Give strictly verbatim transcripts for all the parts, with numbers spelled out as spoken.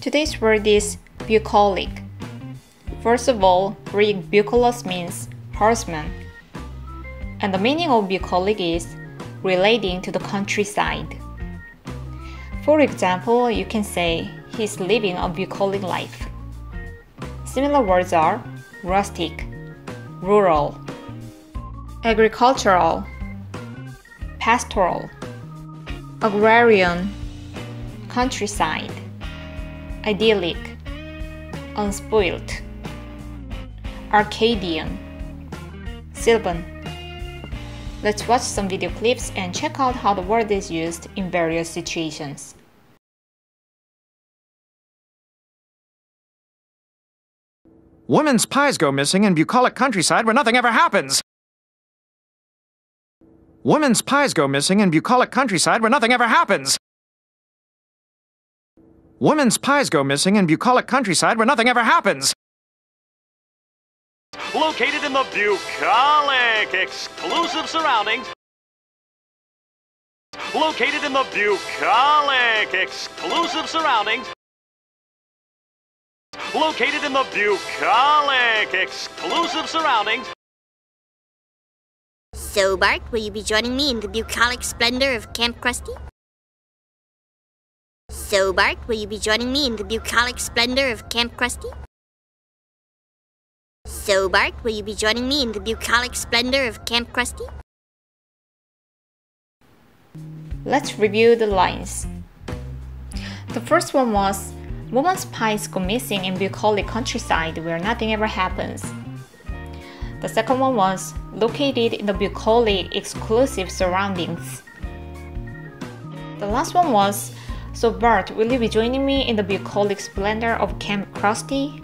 Today's word is bucolic. First of all, Greek bucolos means horseman, and the meaning of bucolic is relating to the countryside. For example, you can say he's living a bucolic life. Similar words are rustic, rural, agricultural, pastoral, agrarian, countryside, idyllic, unspoilt, Arcadian, sylvan. Let's watch some video clips and check out how the word is used in various situations. Women's pies go missing in bucolic countryside where nothing ever happens. Women's pies go missing in bucolic countryside where nothing ever happens. Women's pies go missing in bucolic countryside where nothing ever happens. Located in the bucolic exclusive surroundings. Located in the bucolic exclusive surroundings. Located in the bucolic exclusive surroundings. So, Bart, will you be joining me in the bucolic splendor of Camp Krusty? So, Bart, will you be joining me in the bucolic splendor of Camp Krusty? So, Bart, will you be joining me in the bucolic splendor of Camp Krusty? Let's review the lines. The first one was, women's pies go missing in bucolic countryside where nothing ever happens. The second one was, located in the bucolic exclusive surroundings. The last one was, so Bart, will you be joining me in the bucolic splendor of Camp Krusty?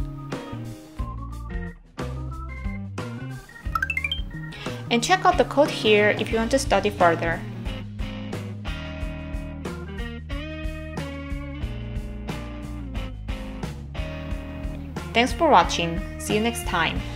And check out the code here if you want to study further. Thanks for watching. See you next time.